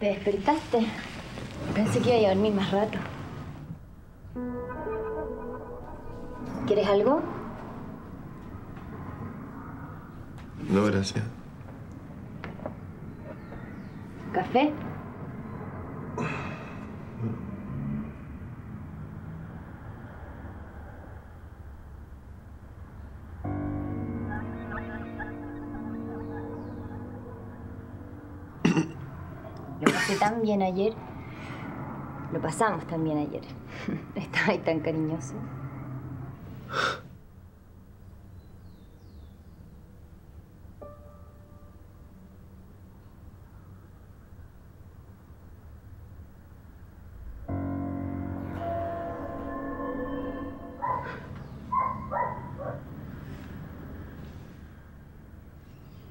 ¿Te despertaste? Pensé que iba a dormir más rato. ¿Quieres algo? No, gracias. ¿Café? Lo pasé tan bien ayer. Lo pasamos tan bien ayer. Estaba ahí tan cariñoso.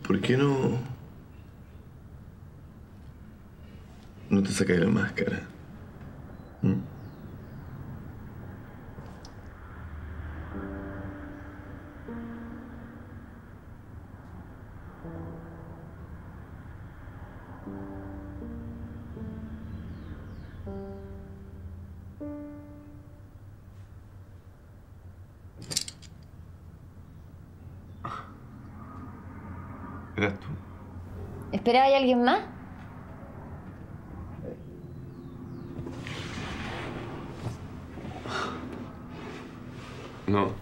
¿Por qué no te sacas la máscara? ¿Mm? Eras tú. ¿Esperaba a alguien más? No.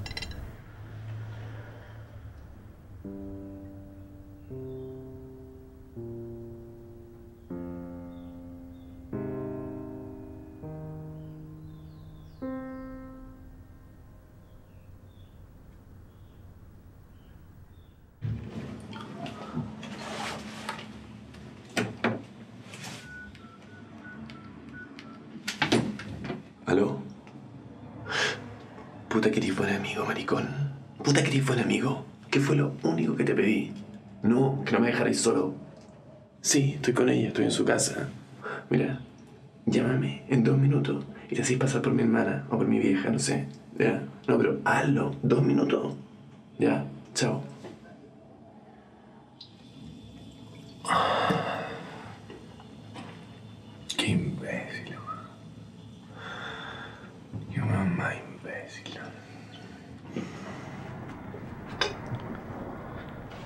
¿Aló? Puta que eres buen amigo, maricón. Puta que eres buen amigo. ¿Qué fue lo único que te pedí? No, que no me dejarais solo. Sí, estoy con ella, estoy en su casa. Mira, llámame en 2 minutos y te hacéis pasar por mi hermana o por mi vieja, no sé. Ya, no, pero hazlo, 2 minutos. Ya, chao. Qué imbécil. Qué mamá imbécil.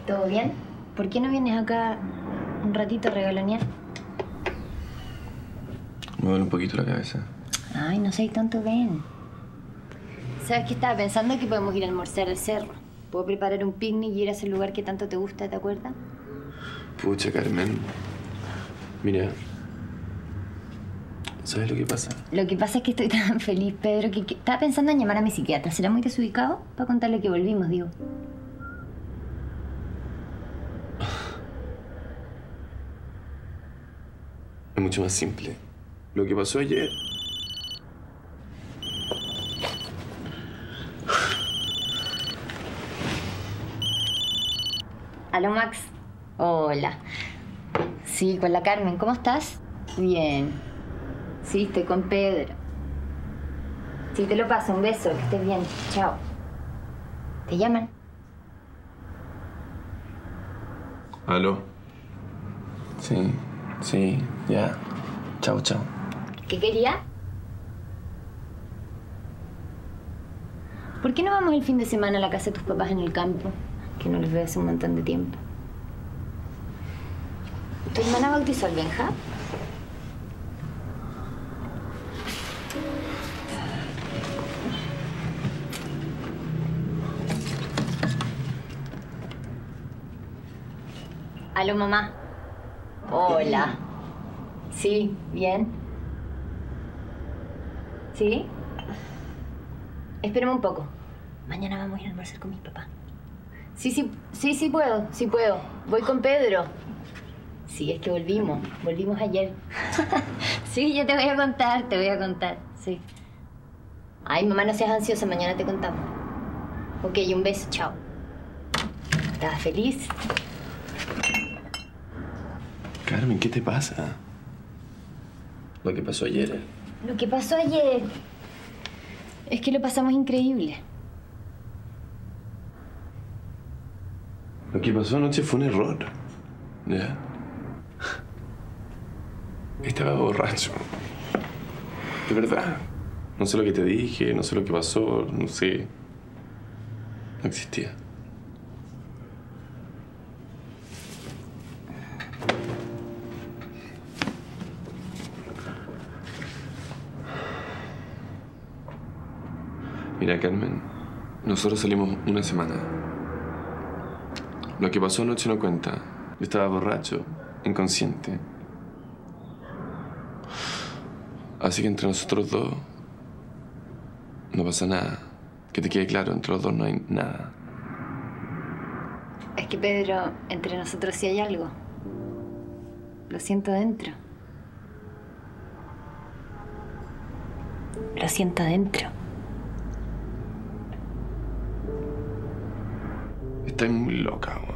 ¿Todo bien? ¿Por qué no vienes acá un ratito a regalonear? Me duele un poquito la cabeza. Ay, no seas tonto, ven. ¿Sabes qué estaba pensando? Que podemos ir a almorzar al cerro. Puedo preparar un picnic y ir a ese lugar que tanto te gusta, ¿te acuerdas? Pucha, Carmen. Mira. ¿Sabes lo que pasa? Lo que pasa es que estoy tan feliz, Pedro, que estaba pensando en llamar a mi psiquiatra. ¿Será muy desubicado? Para contarle que volvimos, digo. Es mucho más simple. Lo que pasó ayer... ¿Aló, Max? Hola. Sí, con la Carmen. ¿Cómo estás? Bien. Sí, estoy con Pedro. Sí, te lo paso. Un beso. Que estés bien. Chao. ¿Te llaman? ¿Aló? Sí. Sí, ya. Chao, chao. ¿Qué quería? ¿Por qué no vamos el fin de semana a la casa de tus papás en el campo? Que no los veo hace un montón de tiempo. ¿Tu hermana bautizó al Benja? Aló, mamá. Hola. Sí, bien. ¿Sí? Espérame un poco. Mañana vamos a ir a almorzar con mi papá. Sí, sí, sí, sí puedo, sí puedo. Voy con Pedro. Sí, es que volvimos. Volvimos ayer. Sí, yo te voy a contar, te voy a contar. Sí. Ay, mamá, no seas ansiosa. Mañana te contamos. Ok, un beso. Chao. ¿Estás feliz? Carmen, ¿qué te pasa? Lo que pasó ayer. Lo que pasó ayer es que lo pasamos increíble. Lo que pasó anoche fue un error. ¿Ya? Estaba borracho. De verdad. No sé lo que te dije, no sé lo que pasó, no sé. No existía. Mira, Carmen, nosotros salimos una semana. Lo que pasó anoche no cuenta. Yo estaba borracho, inconsciente. Así que entre nosotros dos no pasa nada. Que te quede claro, entre los dos no hay nada. Es que, Pedro, entre nosotros sí hay algo. Lo siento dentro. Lo siento dentro. Estás muy loca.